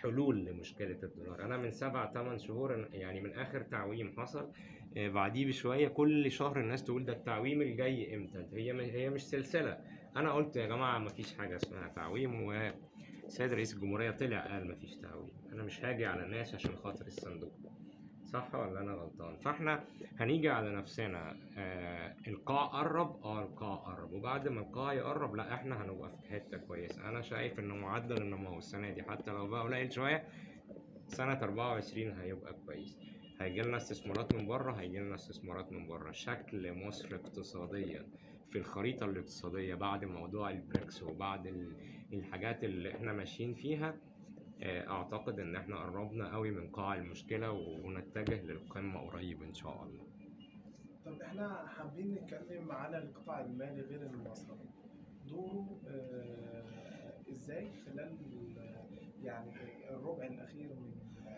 حلول لمشكله الدولار. انا من 7-8 شهور، يعني من اخر تعويم حصل، بعديه بشويه كل شهر الناس تقول ده التعويم الجاي امتى. هي مش سلسله. انا قلت يا جماعه مفيش حاجه اسمها تعويم، و السيد رئيس الجمهورية طلع قال مفيش تعويم. أنا مش هاجي على ناس عشان خاطر الصندوق، صح ولا أنا غلطان؟ فإحنا هنيجي على نفسنا. القاع قرب، القاع قرب، وبعد ما القاع يقرب لا إحنا هنبقى في حتة كويسة. أنا شايف إن معدل النمو السنة دي حتى لو بقى قليل شوية، سنة 24 هيبقى كويس. هيجيلنا استثمارات من بره، شكل مصر اقتصاديا في الخريطة الاقتصادية بعد موضوع البريكس وبعد الحاجات اللي احنا ماشيين فيها. اعتقد ان احنا قربنا قوي من قاع المشكلة، ونتجه للقمة قريب ان شاء الله. طب احنا حابين نتكلم على القطاع المالي غير المصرفي، دوره ازاي خلال يعني الربع الاخير من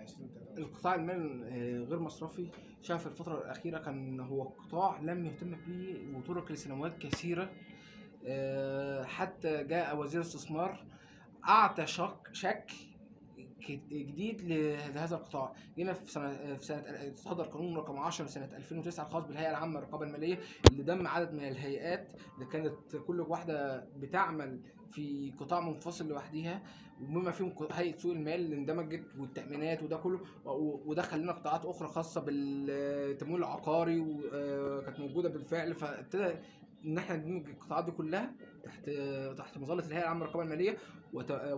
2023؟ القطاع المالي غير مصرفي شاف الفترة الأخيرة كان هو قطاع لم يهتم بيه، وترك لسنوات كثيرة، حتى جاء وزير الاستثمار أعطى شكل جديد لهذا القطاع. جينا في سنة صدر قانون رقم 10 سنة 2009 الخاص بالهيئة العامة للرقابة المالية، اللي ضم عدد من الهيئات اللي كانت كل واحدة بتعمل في قطاع منفصل لوحديها، وبما فيهم هيئة سوق المال اللي اندمجت والتأمينات وده كله، ودخل لنا قطاعات أخرى خاصة بالتمويل العقاري وكانت موجودة بالفعل. فابتدى إن احنا ندمج القطاعات دي كلها تحت مظلة الهيئة العامة للرقابة المالية،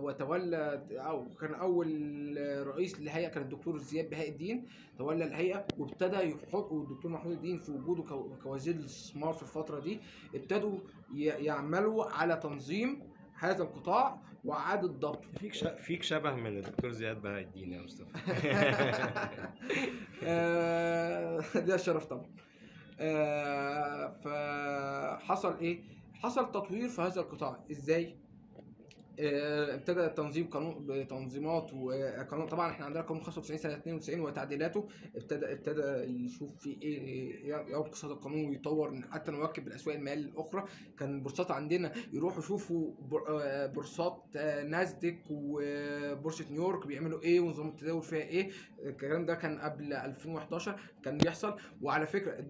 وتولى أو كان أول رئيس للهيئة كان الدكتور زياد بهاء الدين، تولى الهيئة وابتدى يحط، والدكتور محمود الدين في وجوده كوزير الاستثمار في الفترة دي ابتدوا يعملوا على تنظيم هذا القطاع وإعادة ضبطه. فيك شبه من الدكتور زياد بهاء الدين يا مصطفى. ده شرف طبعا. فحصل ايه؟ حصل تطوير في هذا القطاع. ازاي؟ ابتدى تنظيم قانون تنظيمات، وقانون طبعا احنا عندنا قانون 95 سنه 92 وتعديلاته، ابتدى يشوف في ايه ينقص هذا القانون ويطور حتى نواكب بالاسواق الماليه الاخرى. كان البورصات عندنا يروحوا يشوفوا بورصات ناسداك وبورصه نيويورك بيعملوا ايه ونظام التداول فيها ايه. الكلام ده كان قبل 2011 كان بيحصل. وعلى فكره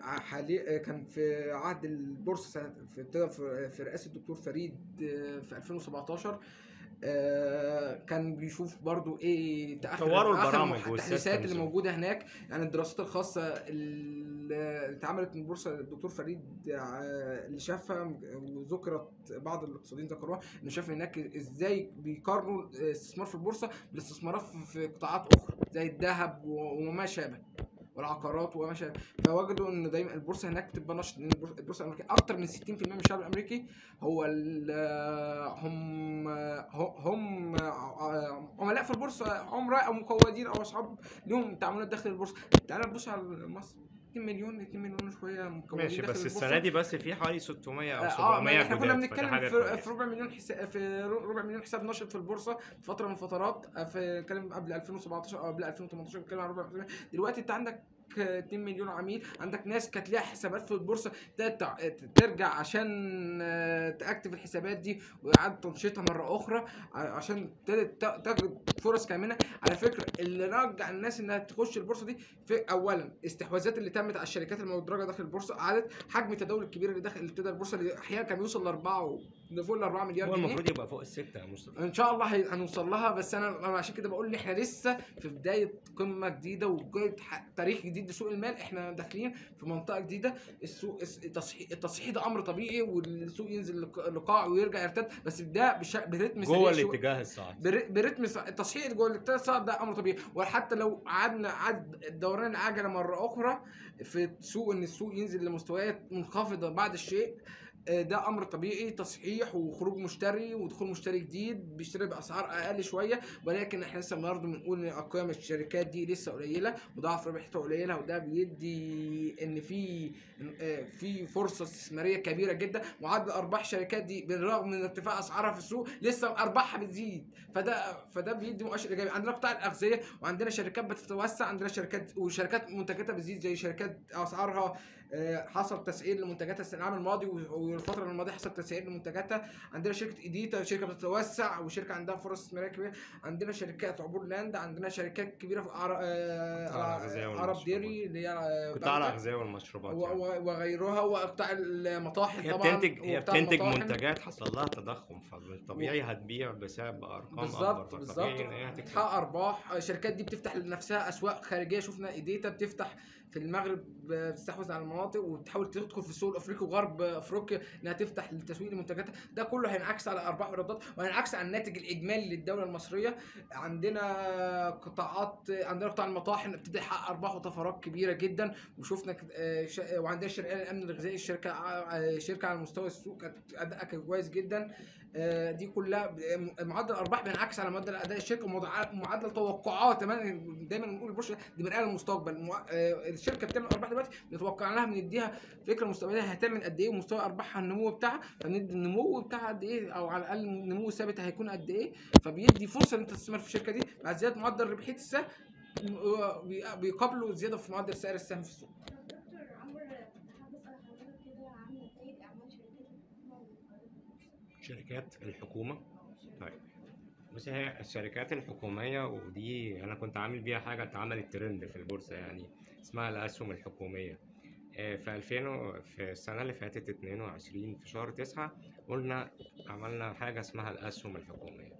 حاليا كان في عهد البورصه سنه في رئاسه الدكتور فريد في 2017 كان بيشوف برضو ايه تطوروا البرامج والتحديثات اللي موجوده هناك. يعني الدراسات الخاصه اللي اتعملت من البورصه الدكتور فريد اللي شافها وذكرت بعض الاقتصاديين ذكروها، انه شاف هناك ازاي بيقارنوا الاستثمار في البورصه بالاستثمارات في قطاعات اخرى زي الذهب وما شابه والعقارات وما شابه. فوجدوا ان دايما البورصه هناك بتبقى نشط، لان البورصه الامريكيه اكتر من 60% من الشعب الامريكي هو هم عملاء في البورصه، عمراء او مقودين او اصحاب لهم تعاملات داخل البورصه. تعال نبص على مصر، 2 مليون شويه مقودين ماشي، بس السنه دي بس في حوالي 600 او 700. احنا كنا بنتكلم في ربع مليون حساب نشط في البورصه فتره من فترات، في الكلام قبل 2017 او قبل 2018 بنتكلم عن ربع مليون. دلوقتي انت عندك 2 مليون عميل، عندك ناس كانت ليها حسابات في البورصه ترجع عشان تاكتف الحسابات دي واعاده تنشيطها مره اخرى عشان تجد فرص كامنه. على فكره اللي رجع الناس انها تخش البورصه دي في اولا الاستحواذات اللي تمت على الشركات المدرجه داخل البورصه، عدد حجم التداول الكبير اللي داخل البورصه اللي احيانا كان يوصل ل4 فوق ال4 مليار جنيه. هو المفروض يبقى فوق ال6 يا مصطفى، ان شاء الله هنوصل لها، بس انا عشان كده بقول ان احنا لسه في بدايه قمه جديده وبدايه تاريخ جديد لسوق المال. احنا داخلين في منطقه جديده، السوق التصحيح ده امر طبيعي، والسوق ينزل لقاع ويرجع يرتد، بس ده برتم سريع جوه الاتجاه الصاعد، برتم التصحيح جوه الاتجاه الصاعد ده امر طبيعي. وحتى لو قعدنا دوران العجله مره اخرى في السوق، ان السوق ينزل لمستويات منخفضه بعد الشيء ده امر طبيعي، تصحيح وخروج مشتري ودخول مشتري جديد بيشتري باسعار اقل شويه، ولكن احنا لسه برضه بنقول ان اقيام الشركات دي لسه قليله وضعف ربحتها قليله، وده بيدي ان في فرصه استثماريه كبيره جدا. وعدد ارباح الشركات دي بالرغم من ارتفاع اسعارها في السوق لسه ارباحها بتزيد، فده بيدي مؤشر ايجابي. عندنا قطاع الاغذيه، وعندنا شركات بتتوسع، عندنا شركات وشركات منتجاتها بتزيد زي شركات اسعارها حصل تسعير لمنتجاتها العام الماضي والفترة الماضية حصل تسعير لمنتجاتها. عندنا شركة ايديتا شركة بتتوسع وشركة عندها فرص استثمارية كبيرة، عندنا شركات عبور لاند، عندنا شركات كبيرة في عرب ديري اللي هي قطاع الأغذية والمشروبات يعني، وغيرها، وقطاع المطاحن طبعا. هي بتنتج منتجات حصل لها تضخم، فطبيعي هتبيع بسعر بأرقام أكبر، فطبيعي هتحقق أرباح. الشركات دي بتفتح لنفسها أسواق خارجية، شفنا ايديتا بتفتح في المغرب، بتستحوذ على المناطق وتحاول تدخل في السوق الافريقي وغرب افريقيا انها تفتح للتسويق لمنتجاتها. ده كله هينعكس على ارباح وايرادات، وهينعكس على الناتج الاجمالي للدوله المصريه. عندنا قطاع المطاحن ابتدى يحقق ارباح وطفرات كبيره جدا، وشفنا وعندنا الشرعيه للامن الغذائي، شركه على مستوى السوق ادائها كان كويس جدا. دي كلها معدل ارباح بينعكس على معدل اداء الشركه ومعدل توقعات. دايما بنقول البورصه دي بنقال المستقبل، الشركه بتعمل ارباح دلوقتي بنتوقع لها بنديها فكره مستقبليه هتعمل قد ايه ومستوى ارباحها النمو بتاعها، فندي النمو بتاعها قد ايه او على الاقل النمو الثابت هيكون قد ايه، فبيدي فرصه ان انت تستثمر في الشركه دي مع زياده معدل ربحيه السهم بيقابله زياده في معدل سعر السهم في السوق. شركات الحكومة. طيب بس هي الشركات الحكومية، ودي أنا كنت عامل بيها حاجة اتعملت ترند في البورصة، يعني اسمها الأسهم الحكومية. في السنة اللي فاتت 22 في شهر 9 قلنا عملنا حاجة اسمها الأسهم الحكومية.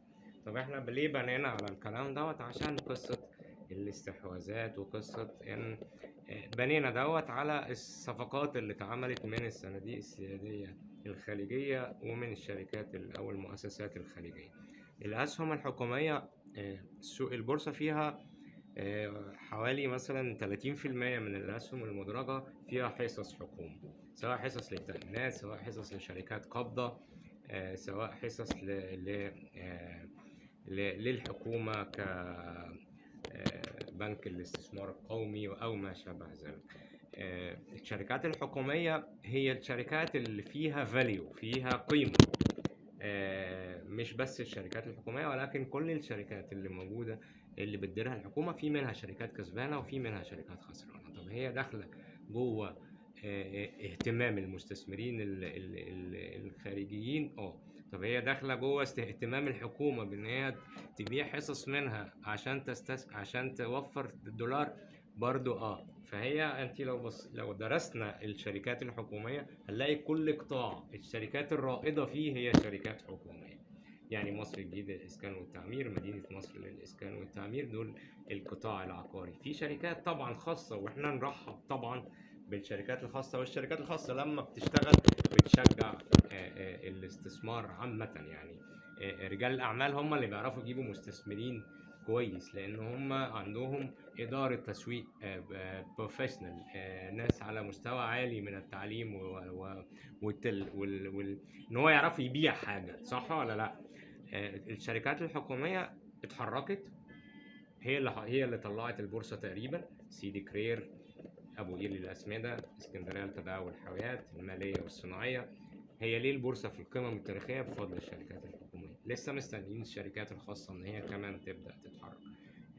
طب احنا ليه بنينا على الكلام دوت؟ عشان قصة الاستحواذات، وقصة ان بنينا دوت على الصفقات اللي اتعملت من الصناديق السيادية الخليجية ومن الشركات أو المؤسسات الخليجية. الأسهم الحكومية سوق البورصة فيها حوالي مثلا 30% من الأسهم المدرجة فيها حصص حكومة، سواء حصص للتأمينات، سواء حصص لشركات قابضة، سواء حصص للحكومة كبنك الاستثمار القومي أو ما شابه ذلك. الشركات الحكومية هي الشركات اللي فيها فاليو، فيها قيمة، مش بس الشركات الحكومية ولكن كل الشركات اللي موجودة اللي بتديرها الحكومة، في منها شركات كسبانة وفي منها شركات خسرانة. طب هي داخلة جوه اهتمام المستثمرين الخارجيين، طب هي داخلة جوه اهتمام الحكومة بان هي تبيع حصص منها عشان عشان توفر الدولار برضو. فهي انت لو درسنا الشركات الحكومية هنلاقي كل قطاع الشركات الرائدة فيه هي شركات حكومية، يعني مصر الجديدة للإسكان والتعمير، مدينة نصر للإسكان والتعمير، دول القطاع العقاري. في شركات طبعا خاصة، واحنا نرحب طبعا بالشركات الخاصة، والشركات الخاصة لما بتشتغل بتشجع الاستثمار عامة، يعني رجال الأعمال هم اللي بيعرفوا يجيبوا مستثمرين كويس لأن هم عندهم إدارة تسويق بروفيشنال، ناس على مستوى عالي من التعليم إن هو يعرف يبيع حاجة، صح ولا لأ؟ الشركات الحكومية اتحركت، هي اللي طلعت البورصة تقريبا، سيدي كرير، أبو قير للأسمدة، اسكندرية لتداول الحاويات، المالية والصناعية. هي ليه البورصة في القمم التاريخية؟ بفضل الشركات الحكومية. لسه مستنيين الشركات الخاصة إن هي كمان تبدأ تتحرك،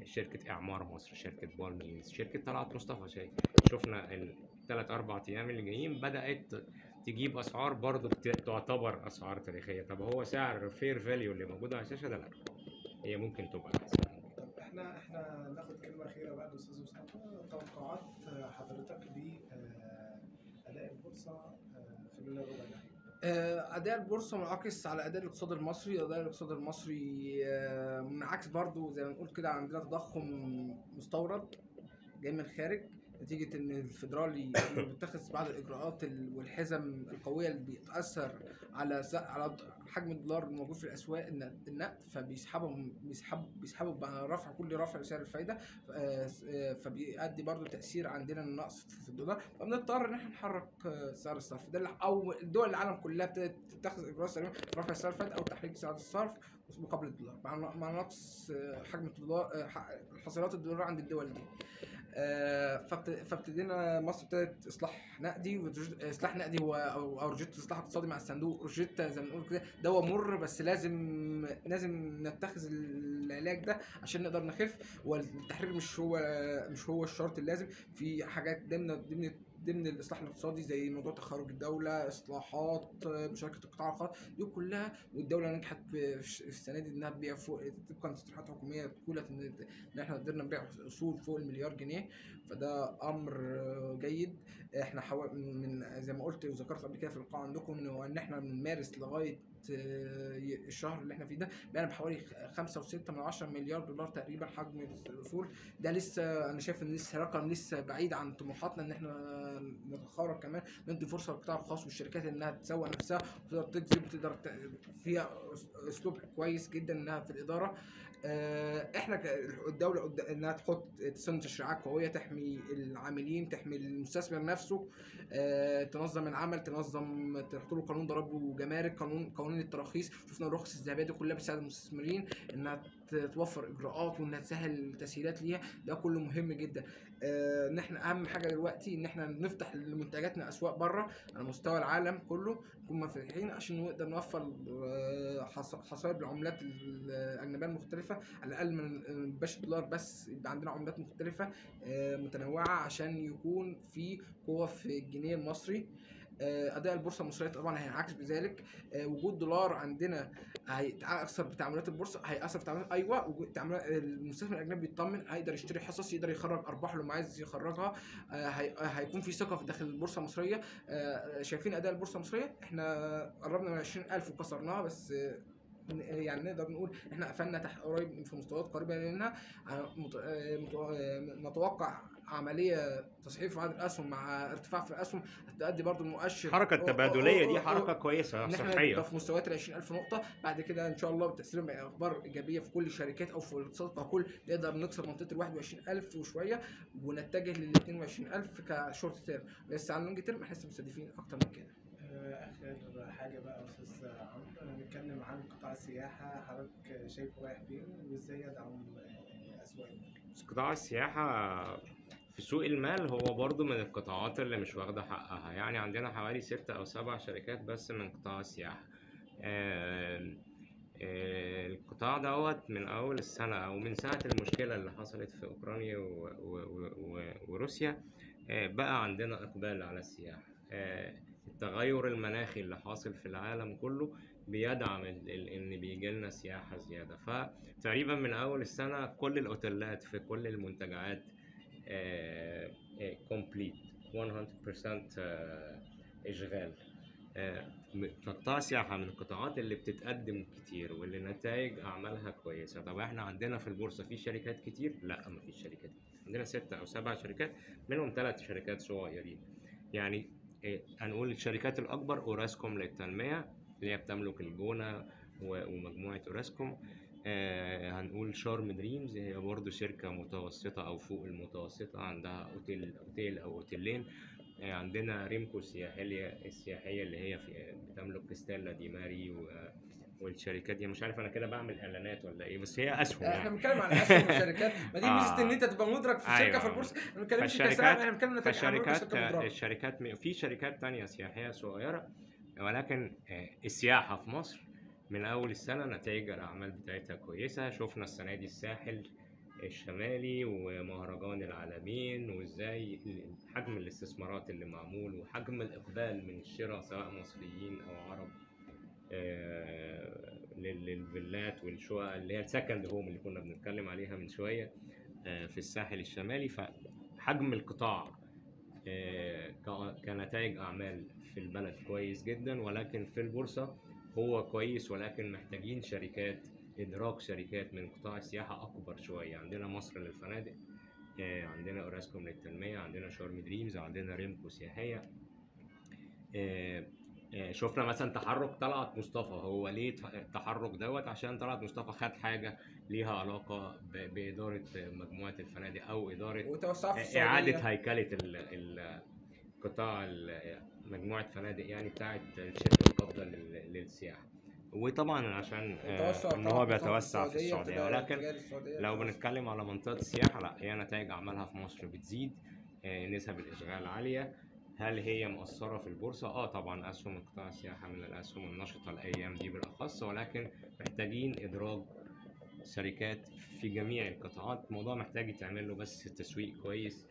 شركة أعمار مصر، شركة بالم هيلز، شركة طلعت مصطفى. شفنا الثلاث أربع أيام اللي جايين بدأت تجيب أسعار برضه تعتبر أسعار تاريخية. طب هو سعر فير فاليو اللي موجود على الشاشة ده؟ لأ، هي ممكن تبقى أحسن. طب إحنا ناخد كلمة أخيرة بعد أستاذ مصطفى، توقعات حضرتك لأداء البورصة خلال الربع الأخير؟ أداء البورصة منعكس على أداء الاقتصاد المصري. أداء الاقتصاد المصري منعكس برضو زي ما نقول كده، عندنا تضخم مستورد جاي من الخارج نتيجة إن الفيدرالي بيتخذ بعض الإجراءات والحزم القوية اللي بتأثر على حجم الدولار الموجود في الأسواق النقد، فبيسحبوا مع كل رفع سعر الفايدة، فبيؤدي برضو تأثير عندنا النقص في الدولار، فبنضطر إن احنا نحرك سعر الصرف. ده أو دول العالم كلها ابتدت تتخذ إجراءات سريعة رفع سعر الفايدة أو تحريك سعر الصرف مقابل الدولار مع نقص حجم الدولار، حصيلات الدولار عند الدول دي. فابتدينا مصر ابتدت اصلاح نقدي، اصلاح نقدي هو او رجيت اصلاح اقتصادي مع الصندوق، رجيت زي ما بنقول كده ده مر، بس لازم نتخذ العلاج ده عشان نقدر نخف. والتحرير مش هو الشرط اللازم، في حاجات ضمن الاصلاح الاقتصادي زي موضوع تخرج الدوله، اصلاحات مشاركه القطاع الخاص، دي كلها. والدوله نجحت في السنه دي انها تبيع فوق طبقا لتصريحات حكوميه تقولت ان احنا قدرنا نبيع اصول فوق ال1,000,000 جنيه، فده امر جيد. احنا من زي ما قلت وذكرت قبل كده في اللقاء عندكم ان احنا من مارس لغايه الشهر اللي احنا فيه ده بقى بحوالي 5.6 مليار دولار تقريبا حجم الاصول. ده لسه انا شايف ان لسه رقم لسه بعيد عن طموحاتنا ان احنا نتخرج، كمان ندي فرصه للقطاع الخاص والشركات انها تسوق نفسها وتقدر تجذب وتقدر فيها اسلوب كويس جدا انها في الاداره. احنا الدوله انها تحط تصمم تشريعات قويه تحمي العاملين، تحمي المستثمر نفسه، تنظم العمل، تحط له قانون ضرائب وجمارك، قانون التراخيص. شفنا الرخص الذهبيه دي كلها بتساعد المستثمرين انها توفر اجراءات وانها تسهل تسهيلات ليها، ده كله مهم جدا. ان احنا اهم حاجه دلوقتي ان احنا نفتح لمنتجاتنا اسواق بره على مستوى العالم كله، نكون مفتوحين عشان نقدر نوفر حصائل بالعملات الاجنبيه المختلفه، على الاقل من باش دولار بس يبقى عندنا عملات مختلفه متنوعه عشان يكون في قوه في الجنيه المصري. اداء البورصه المصريه طبعا هينعكس بذلك. وجود دولار عندنا هيتاثر بتعاملات البورصه، هياثر في تعاملات، ايوه المستثمر الاجنبي بيطمن، هيقدر يشتري حصص، يقدر يخرج ارباحه لما عايز يخرجها، هيكون في ثقه في داخل البورصه المصريه. شايفين اداء البورصه المصريه احنا قربنا من 20,000 وكسرناها، بس يعني نقدر نقول احنا قفلنا تحت قريب في مستويات قريبه منها. نتوقع عمليه تصحيح في عدد الاسهم مع ارتفاع في الاسهم هتؤدي برضو المؤشر. الحركه التبادليه دي حركه كويسه صحيه في مستويات ال 20,000 نقطه. بعد كده ان شاء الله بتسليم اخبار ايجابيه في كل الشركات او في الاقتصاد ككل نقدر نكسر منطقه ال 21,000 وشويه ونتجه لل 22,000 كشورت تيرم، بس على اللونج تيرم احنا مستهدفين اكتر من كده. اخر حاجه بقى يا استاذ عمرو، هنتكلم عن قطاع السياحه، حضرتك شايفه رايح فين وازاي يدعم اسواقنا؟ قطاع السياحه في سوق المال هو برضو من القطاعات اللي مش واخده حقها، يعني عندنا حوالي 6 أو 7 شركات بس من قطاع السياحه. القطاع دوت من اول السنه او من ساعه المشكله اللي حصلت في اوكرانيا وروسيا بقى عندنا اقبال على السياحه. التغير المناخي اللي حاصل في العالم كله بيدعم ان بيجي لنا سياحه زياده، فتقريبا من اول السنه كل الاوتيلات في كل المنتجعات كومبليت 100% اشغال. فقطاع السياحه من القطاعات اللي بتتقدم كتير واللي نتائج اعمالها كويسه. طب احنا عندنا في البورصه في شركات كتير؟ لا، ما فيش شركات، عندنا 6 أو 7 شركات، منهم 3 شركات صغيرين. يعني هنقول الشركات الأكبر أوراسكوم للتنمية اللي هي بتملك الجونة ومجموعة أوراسكوم، هنقول شرم دريمز هي برضو شركة متوسطة أو فوق المتوسطة، عندها أوتيل أو أوتيلين. عندنا ريمكو السياحية اللي هي بتملك ستيلا دي ماري والشركات دي. مش عارف انا كده بعمل اعلانات ولا ايه، بس هي اسهم. احنا بنتكلم عن اسهم وشركات، ما دي ميزه ان انت تبقى مدرك في شركه في البورصه. احنا ما بنتكلمش كسهم، احنا بنتكلم في الشركات. في شركات ثانيه سياحيه صغيره، ولكن السياحه في مصر من اول السنه نتائج الاعمال بتاعتها كويسه. شفنا السنه دي الساحل الشمالي ومهرجان العالمين، وازاي حجم الاستثمارات اللي معمول وحجم الاقبال من الشراء سواء مصريين او عرب للفيلات والشقق اللي هي السكند هوم اللي كنا بنتكلم عليها من شويه في الساحل الشمالي. فحجم القطاع كنتائج اعمال في البلد كويس جدا، ولكن في البورصه هو كويس، ولكن محتاجين شركات ادراك، شركات من قطاع السياحه اكبر شويه. عندنا مصر للفنادق، عندنا اوراسكوم للتنميه، عندنا شرم دريمز، عندنا ريمكو سياحيه. شفنا مثلا تحرك طلعت مصطفى. هو ليه التحرك دوت؟ عشان طلعت مصطفى خد حاجه ليها علاقه باداره مجموعه الفنادق او اداره اعاده هيكله القطاع، مجموعه فنادق يعني بتاعه الشركه القابضه للسياحه. وطبعا عشان ان هو بيتوسع في السعوديه، ولكن لو بنتكلم على منطقه السياحه لا، هي نتائج اعمالها في مصر بتزيد، نسب الاشغال عاليه. هل هي مؤثرة في البورصة؟ طبعا اسهم قطاع السياحة من الاسهم النشطة الايام دي بالاخص، ولكن محتاجين ادراج شركات في جميع القطاعات. الموضوع محتاج يتعمل له بس التسويق كويس.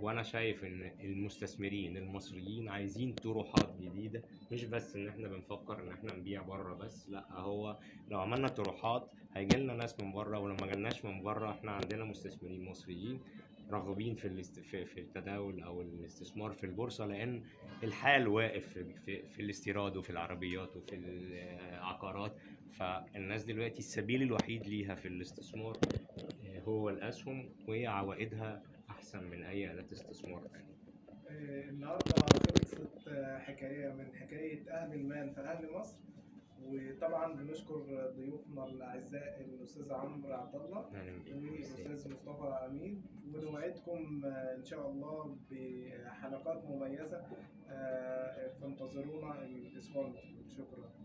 وانا شايف ان المستثمرين المصريين عايزين طروحات جديدة، مش بس ان احنا بنفكر ان احنا نبيع بره بس، لا، هو لو عملنا طروحات هيجيلنا ناس من بره، ولو ما جالناش من بره احنا عندنا مستثمرين مصريين راغبين في التداول او الاستثمار في البورصه، لان الحال واقف في الاستيراد وفي العربيات وفي العقارات. فالناس دلوقتي السبيل الوحيد ليها في الاستثمار هو الاسهم، وهي عوائدها احسن من اي آلة استثمار ثانيه. النهارده خلصت حكايه من حكايه اهل المال في اهل مصر، وطبعا بنشكر ضيوفنا الاعزاء الاستاذ عمرو عبدالله والاستاذ مصطفى امين، ونوعدكم ان شاء الله بحلقات مميزه، فانتظرونا الاسبوع المقبل. شكرا.